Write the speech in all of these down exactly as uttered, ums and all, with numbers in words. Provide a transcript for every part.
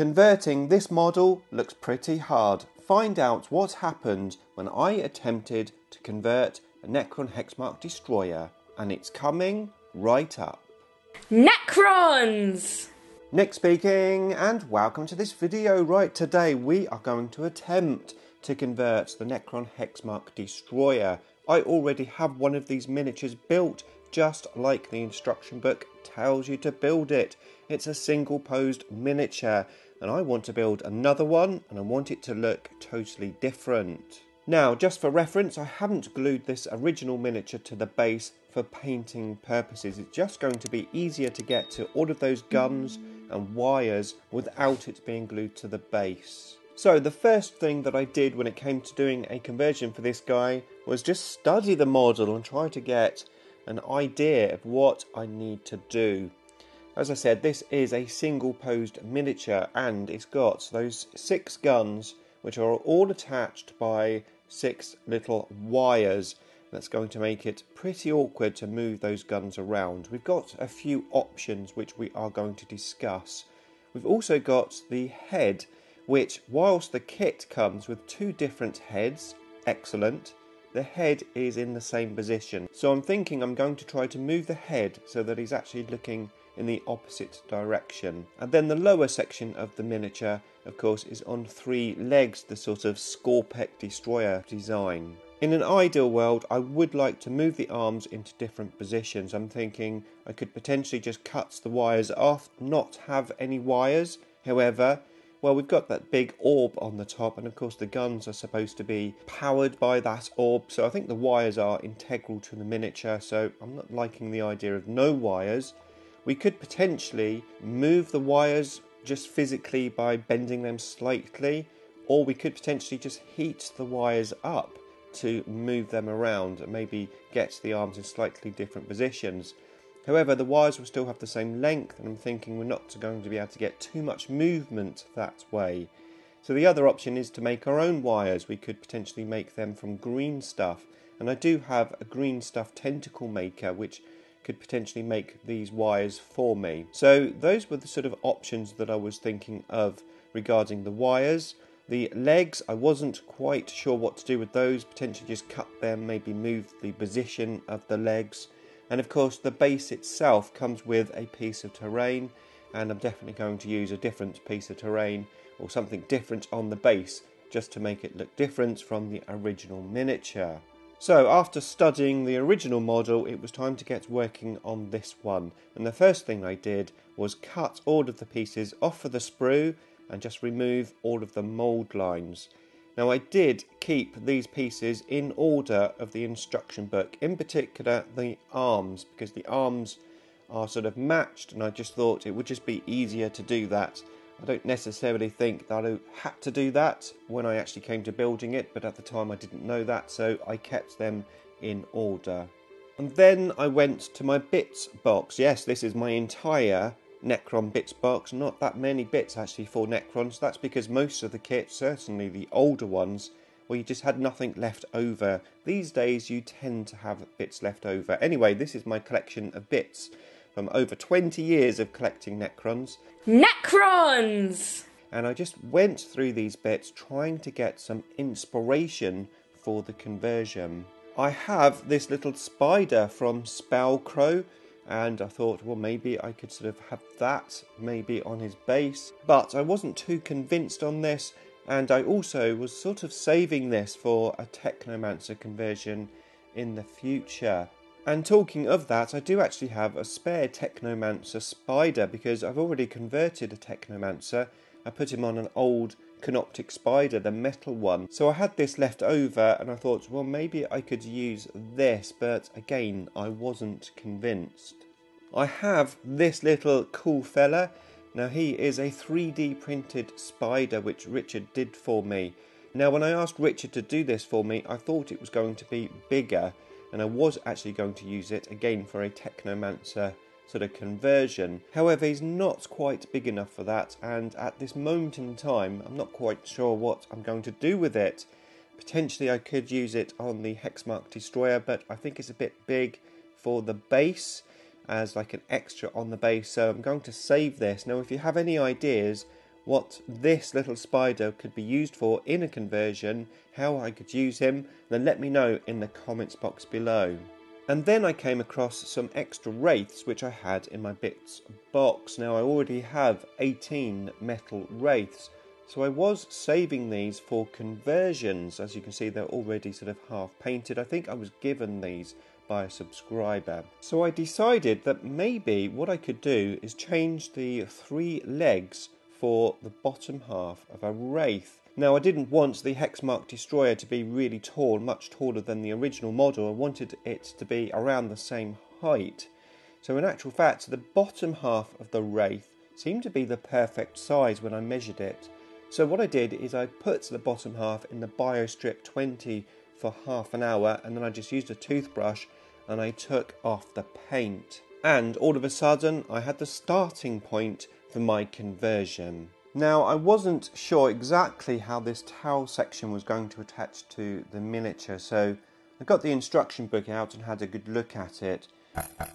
Converting this model looks pretty hard. Find out what happened when I attempted to convert a Necron Hexmark Destroyer, and it's coming right up. Necrons! Nick speaking, and welcome to this video. Right, today we are going to attempt to convert the Necron Hexmark Destroyer. I already have one of these miniatures built, just like the instruction book tells you to build it. It's a single posed miniature, and I want to build another one, and I want it to look totally different. Now, just for reference, I haven't glued this original miniature to the base for painting purposes. It's just going to be easier to get to all of those guns and wires without it being glued to the base. So the first thing that I did when it came to doing a conversion for this guy was just study the model and try to get an idea of what I need to do. As I said, this is a single posed miniature, and it's got those six guns which are all attached by six little wires. That's going to make it pretty awkward to move those guns around. We've got a few options which we are going to discuss. We've also got the head, which whilst the kit comes with two different heads, excellent, the head is in the same position. So I'm thinking I'm going to try to move the head so that he's actually looking in the opposite direction. And then the lower section of the miniature, of course, is on three legs, the sort of Skorpekh destroyer design. In an ideal world, I would like to move the arms into different positions. I'm thinking I could potentially just cut the wires off, not have any wires. However, well, we've got that big orb on the top, and of course the guns are supposed to be powered by that orb, so I think the wires are integral to the miniature, so I'm not liking the idea of no wires. We could potentially move the wires just physically by bending them slightly, or we could potentially just heat the wires up to move them around and maybe get the arms in slightly different positions. However, the wires will still have the same length, and I'm thinking we're not going to be able to get too much movement that way. So the other option is to make our own wires. We could potentially make them from green stuff, and I do have a green stuff tentacle maker which could potentially make these wires for me. So those were the sort of options that I was thinking of regarding the wires. The legs, I wasn't quite sure what to do with those, potentially just cut them, maybe move the position of the legs. And of course the base itself comes with a piece of terrain, and I'm definitely going to use a different piece of terrain or something different on the base just to make it look different from the original miniature. So after studying the original model, it was time to get working on this one. And the first thing I did was cut all of the pieces off of the sprue and just remove all of the mould lines. Now I did keep these pieces in order of the instruction book, in particular the arms, because the arms are sort of matched, and I just thought it would just be easier to do that. I don't necessarily think that I had to do that when I actually came to building it, but at the time I didn't know that, so I kept them in order. And then I went to my bits box. Yes, this is my entire Necron bits box. Not that many bits actually for Necrons. That's because most of the kits, certainly the older ones, well, you just had nothing left over. These days you tend to have bits left over. Anyway, this is my collection of bits from over twenty years of collecting Necrons. Necrons! And I just went through these bits trying to get some inspiration for the conversion. I have this little spider from Spellcrow, and I thought, well, maybe I could sort of have that maybe on his base, but I wasn't too convinced on this, and I also was sort of saving this for a Technomancer conversion in the future. And talking of that, I do actually have a spare Technomancer spider, because I've already converted a Technomancer. I put him on an old Canoptek Spyder, the metal one. So I had this left over, and I thought, well, maybe I could use this, but again, I wasn't convinced. I have this little cool fella. Now, he is a three D printed spider, which Richard did for me. Now, when I asked Richard to do this for me, I thought it was going to be bigger, and I was actually going to use it again for a Technomancer sort of conversion. However, he's not quite big enough for that, and at this moment in time I'm not quite sure what I'm going to do with it. Potentially I could use it on the Hexmark Destroyer, but I think it's a bit big for the base as like an extra on the base, so I'm going to save this. Now if you have any ideas what this little spider could be used for in a conversion, how I could use him, then let me know in the comments box below. And then I came across some extra wraiths which I had in my bits box. Now I already have eighteen metal wraiths, so I was saving these for conversions. As you can see, they're already sort of half painted. I think I was given these by a subscriber. So I decided that maybe what I could do is change the three legs for the bottom half of a wraith. Now I didn't want the Hexmark Destroyer to be really tall, much taller than the original model. I wanted it to be around the same height. So in actual fact, the bottom half of the wraith seemed to be the perfect size when I measured it. So what I did is I put the bottom half in the BioStrip twenty for half an hour, and then I just used a toothbrush and I took off the paint. And all of a sudden I had the starting point for my conversion. Now I wasn't sure exactly how this towel section was going to attach to the miniature, so I got the instruction book out and had a good look at it.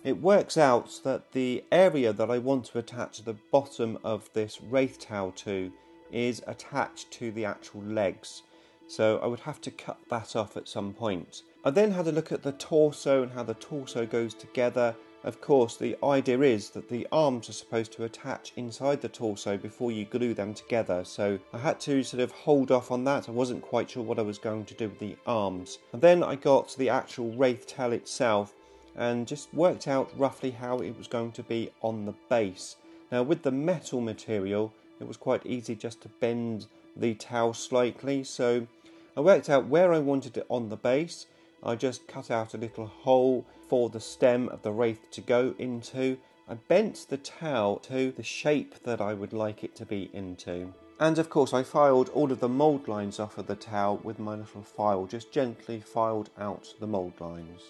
It works out that the area that I want to attach the bottom of this wraith towel to is attached to the actual legs, so I would have to cut that off at some point. I then had a look at the torso and how the torso goes together. Of course, the idea is that the arms are supposed to attach inside the torso before you glue them together, so I had to sort of hold off on that. I wasn't quite sure what I was going to do with the arms. And then I got the actual wraith tail itself and just worked out roughly how it was going to be on the base. Now with the metal material, it was quite easy just to bend the towel slightly, so I worked out where I wanted it on the base. I just cut out a little hole for the stem of the wraith to go into. I bent the towel to the shape that I would like it to be into. And of course I filed all of the mould lines off of the towel with my little file, just gently filed out the mould lines.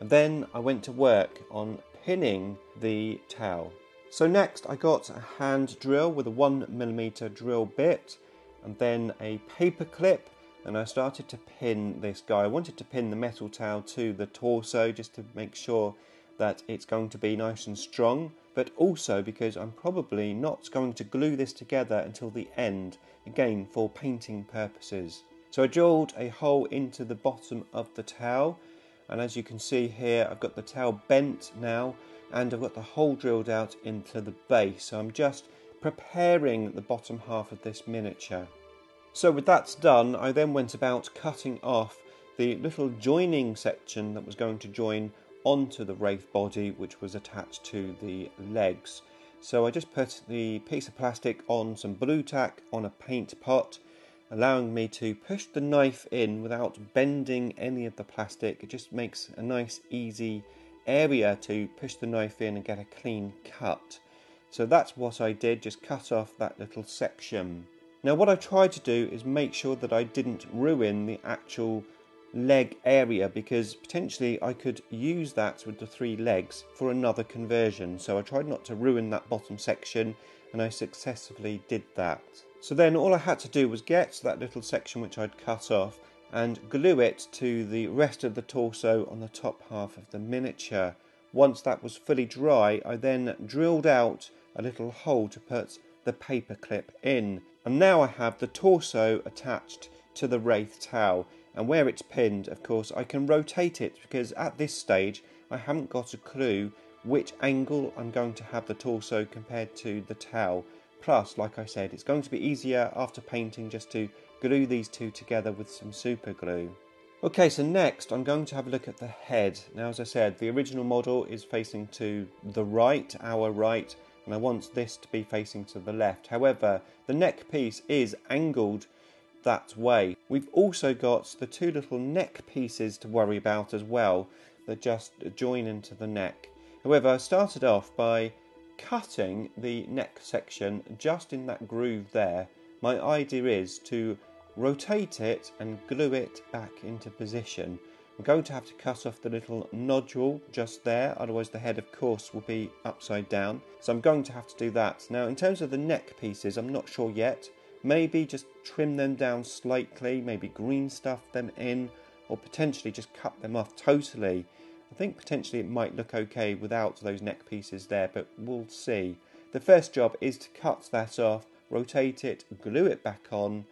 And then I went to work on pinning the towel. So next I got a hand drill with a one millimeter drill bit and then a paper clip, and I started to pin this guy. I wanted to pin the metal towel to the torso just to make sure that it's going to be nice and strong, but also because I'm probably not going to glue this together until the end, again for painting purposes. So I drilled a hole into the bottom of the towel, and as you can see here I've got the towel bent now and I've got the hole drilled out into the base, so I'm just preparing the bottom half of this miniature. So with that done, I then went about cutting off the little joining section that was going to join onto the wraith body, which was attached to the legs. So I just put the piece of plastic on some blue tack on a paint pot, allowing me to push the knife in without bending any of the plastic. It just makes a nice easy area to push the knife in and get a clean cut. So that's what I did, just cut off that little section. Now what I tried to do is make sure that I didn't ruin the actual leg area, because potentially I could use that with the three legs for another conversion. So I tried not to ruin that bottom section, and I successfully did that. So then all I had to do was get that little section which I'd cut off and glue it to the rest of the torso on the top half of the miniature. Once that was fully dry, I then drilled out a little hole to put the paper clip in. And now I have the torso attached to the wraith towel, and where it's pinned, of course, I can rotate it, because at this stage I haven't got a clue which angle I'm going to have the torso compared to the towel. Plus, like I said, it's going to be easier after painting just to glue these two together with some super glue. Okay, so next I'm going to have a look at the head. Now, as I said, the original model is facing to the right, our right, and I want this to be facing to the left. However, the neck piece is angled that way. We've also got the two little neck pieces to worry about as well, that just join into the neck. However, I started off by cutting the neck section just in that groove there. My idea is to rotate it and glue it back into position. I'm going to have to cut off the little nodule just there, otherwise the head of course will be upside down. So I'm going to have to do that. Now in terms of the neck pieces, I'm not sure yet. Maybe just trim them down slightly, maybe green stuff them in, or potentially just cut them off totally. I think potentially it might look okay without those neck pieces there, but we'll see. The first job is to cut that off, rotate it, glue it back on,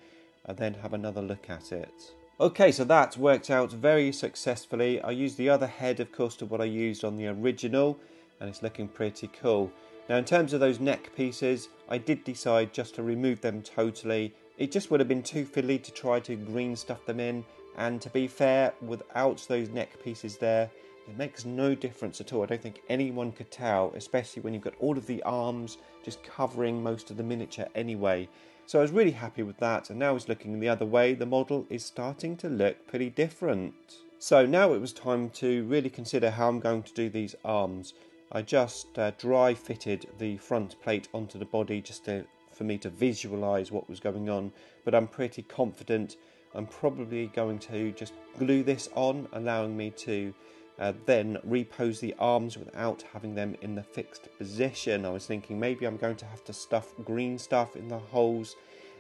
and then have another look at it. Okay, so that's worked out very successfully. I used the other head, of course, to what I used on the original, and it's looking pretty cool. Now, in terms of those neck pieces, I did decide just to remove them totally. It just would have been too fiddly to try to green stuff them in, and to be fair, without those neck pieces there, it makes no difference at all. I don't think anyone could tell, especially when you've got all of the arms just covering most of the miniature anyway. So I was really happy with that, and now it's looking the other way. The model is starting to look pretty different. So now it was time to really consider how I'm going to do these arms. I just uh, dry fitted the front plate onto the body just to, for me to visualize what was going on, but I'm pretty confident I'm probably going to just glue this on, allowing me to Uh, then repose the arms without having them in the fixed position. I was thinking maybe I'm going to have to stuff green stuff in the holes.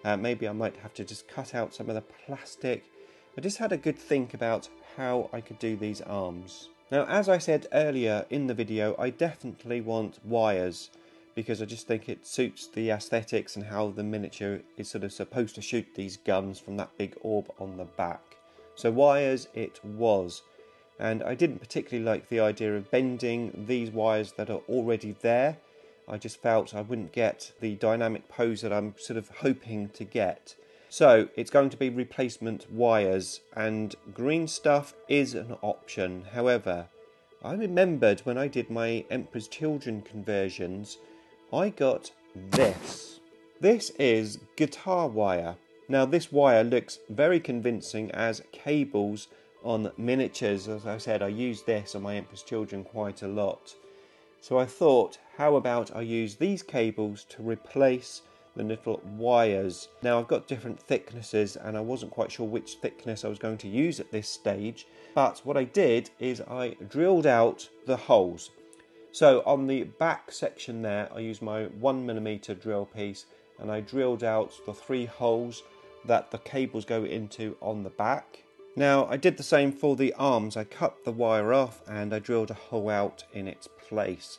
Uh, maybe I might have to just cut out some of the plastic. I just had a good think about how I could do these arms. Now, as I said earlier in the video, I definitely want wires because I just think it suits the aesthetics and how the miniature is sort of supposed to shoot these guns from that big orb on the back. So wires it was. And I didn't particularly like the idea of bending these wires that are already there. I just felt I wouldn't get the dynamic pose that I'm sort of hoping to get. So it's going to be replacement wires, and green stuff is an option. However, I remembered when I did my Emperor's Children conversions, I got this. This is guitar wire. Now this wire looks very convincing as cables on miniatures. As I said, I use this on my Emperor's Children quite a lot. So I thought, how about I use these cables to replace the little wires? Now I've got different thicknesses and I wasn't quite sure which thickness I was going to use at this stage, but what I did is I drilled out the holes. So on the back section there, I used my one millimeter drill piece and I drilled out the three holes that the cables go into on the back. Now I did the same for the arms. I cut the wire off and I drilled a hole out in its place.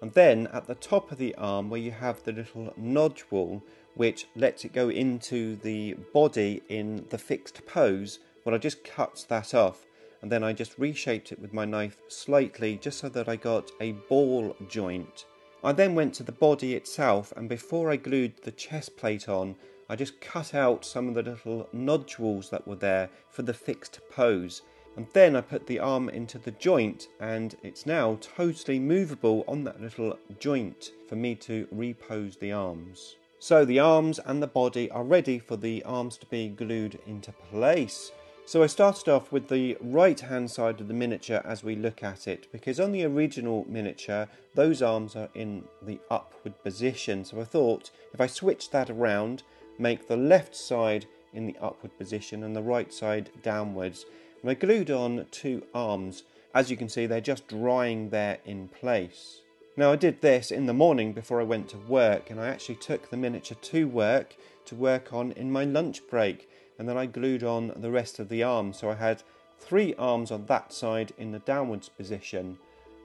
And then at the top of the arm where you have the little nodule which lets it go into the body in the fixed pose, well, I just cut that off and then I just reshaped it with my knife slightly just so that I got a ball joint. I then went to the body itself, and before I glued the chest plate on, I just cut out some of the little nodules that were there for the fixed pose. And then I put the arm into the joint and it's now totally movable on that little joint for me to repose the arms. So the arms and the body are ready for the arms to be glued into place. So I started off with the right hand side of the miniature as we look at it, because on the original miniature those arms are in the upward position. So I thought if I switched that around, make the left side in the upward position and the right side downwards. And I glued on two arms. As you can see, they're just drying there in place. Now I did this in the morning before I went to work, and I actually took the miniature to work to work on in my lunch break, and then I glued on the rest of the arms. So I had three arms on that side in the downwards position,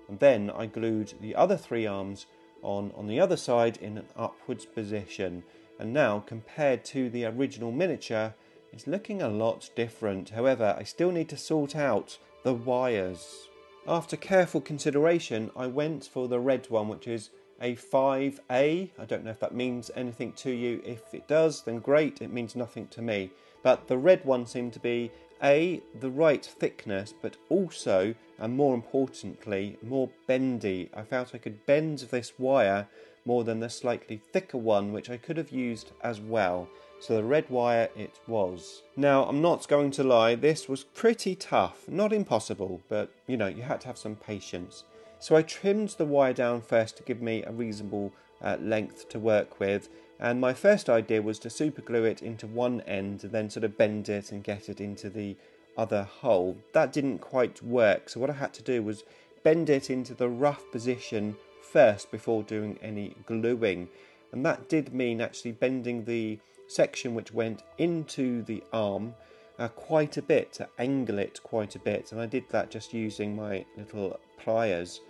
and then I glued the other three arms on on the other side in an upwards position. And now, compared to the original miniature, it's looking a lot different. However, I still need to sort out the wires. After careful consideration, I went for the red one, which is a five A. I don't know if that means anything to you. If it does, then great, it means nothing to me. But the red one seemed to be A, the right thickness, but also, and more importantly, more bendy. I felt I could bend this wire more than the slightly thicker one, which I could have used as well. So the red wire it was. Now, I'm not going to lie, this was pretty tough. Not impossible, but you know, you had to have some patience. So I trimmed the wire down first to give me a reasonable uh, length to work with. And my first idea was to super glue it into one end and then sort of bend it and get it into the other hole. That didn't quite work. So what I had to do was bend it into the rough position first before doing any gluing, and that did mean actually bending the section which went into the arm uh, quite a bit, to angle it quite a bit, and I did that just using my little pliers.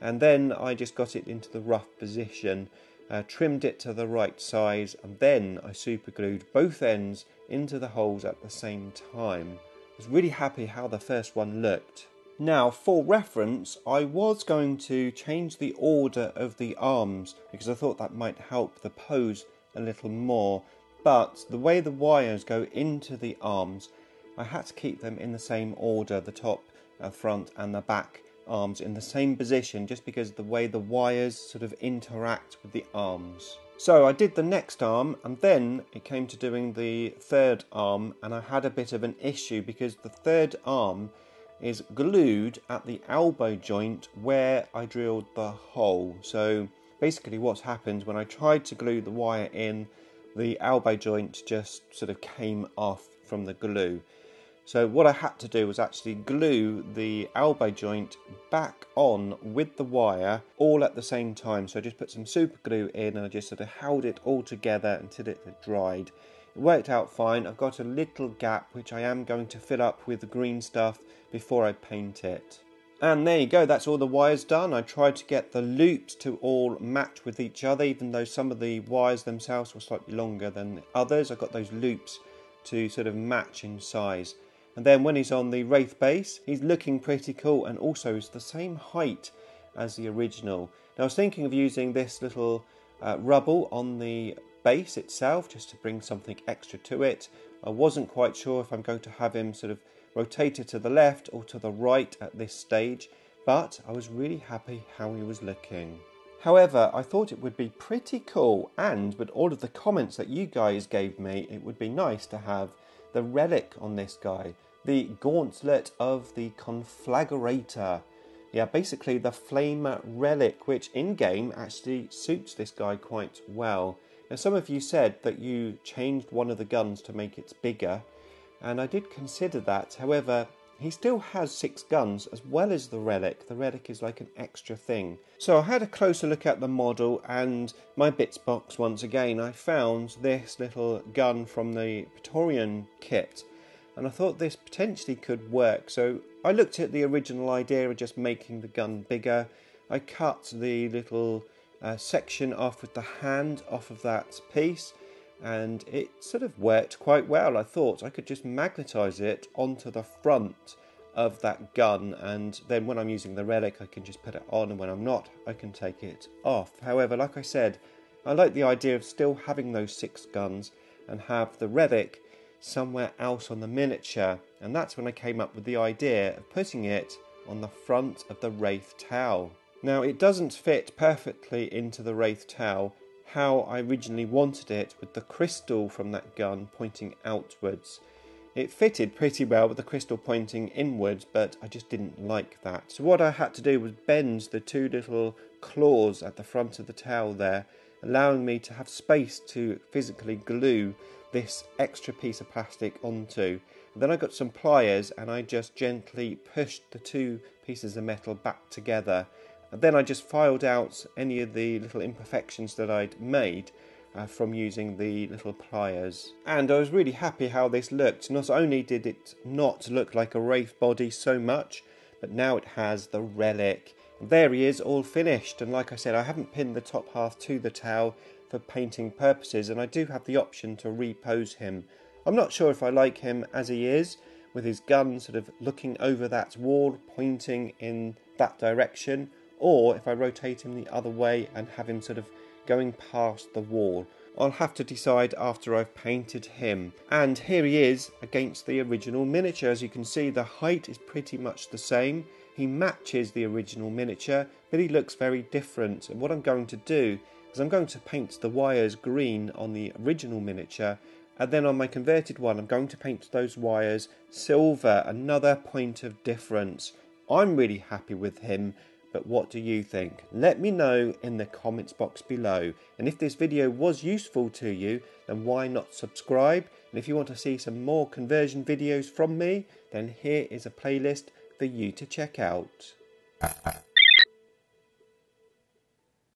And then I just got it into the rough position, uh, trimmed it to the right size, and then I super glued both ends into the holes at the same time. I was really happy how the first one looked. Now, for reference, I was going to change the order of the arms because I thought that might help the pose a little more, but the way the wires go into the arms, I had to keep them in the same order, the top, uh, front and the back arms in the same position, just because of the way the wires sort of interact with the arms. So I did the next arm, and then it came to doing the third arm, and I had a bit of an issue because the third arm is glued at the elbow joint where I drilled the hole. So basically what's happened, when I tried to glue the wire in, the elbow joint just sort of came off from the glue. So what I had to do was actually glue the elbow joint back on with the wire all at the same time. So I just put some super glue in and I just sort of held it all together until it had dried. It worked out fine. I've got a little gap which I am going to fill up with the green stuff before I paint it. And there you go, that's all the wires done. I tried to get the loops to all match with each other, even though some of the wires themselves were slightly longer than others. I got those loops to sort of match in size. And then when he's on the Wraith base, he's looking pretty cool, and also is the same height as the original. Now I was thinking of using this little uh, rubble on the base itself, just to bring something extra to it. I wasn't quite sure if I'm going to have him sort of rotated to the left or to the right at this stage, but I was really happy how he was looking. However, I thought it would be pretty cool, and with all of the comments that you guys gave me, it would be nice to have the relic on this guy, the Gauntlet of the Conflagrator. Yeah, basically the flame relic, which in game actually suits this guy quite well. Now some of you said that you changed one of the guns to make it bigger, and I did consider that. However, he still has six guns as well as the relic. The relic is like an extra thing. So I had a closer look at the model and my bits box once again. I found this little gun from the Praetorian kit, and I thought this potentially could work. So I looked at the original idea of just making the gun bigger. I cut the little uh, section off with the hand off of that piece, and it sort of worked quite well. I thought I could just magnetize it onto the front of that gun, and then when I'm using the relic I can just put it on, and when I'm not I can take it off. However, like I said, I like the idea of still having those six guns and have the relic somewhere else on the miniature, and that's when I came up with the idea of putting it on the front of the Wraith Tau. Now it doesn't fit perfectly into the Wraith Tau how I originally wanted it, with the crystal from that gun pointing outwards. It fitted pretty well with the crystal pointing inwards, but I just didn't like that. So what I had to do was bend the two little claws at the front of the tail there, allowing me to have space to physically glue this extra piece of plastic onto. And then I got some pliers and I just gently pushed the two pieces of metal back together. And then I just filed out any of the little imperfections that I'd made uh, from using the little pliers. And I was really happy how this looked. Not only did it not look like a Wraith body so much, but now it has the relic. And there he is, all finished. And like I said, I haven't pinned the top half to the towel for painting purposes, and I do have the option to repose him. I'm not sure if I like him as he is, with his gun sort of looking over that wall, pointing in that direction, or if I rotate him the other way and have him sort of going past the wall. I'll have to decide after I've painted him. And here he is against the original miniature. As you can see, the height is pretty much the same. He matches the original miniature, but he looks very different. And what I'm going to do is I'm going to paint the wires green on the original miniature, and then on my converted one, I'm going to paint those wires silver, another point of difference. I'm really happy with him. But what do you think? Let me know in the comments box below. And if this video was useful to you, then why not subscribe? And if you want to see some more conversion videos from me, then here is a playlist for you to check out.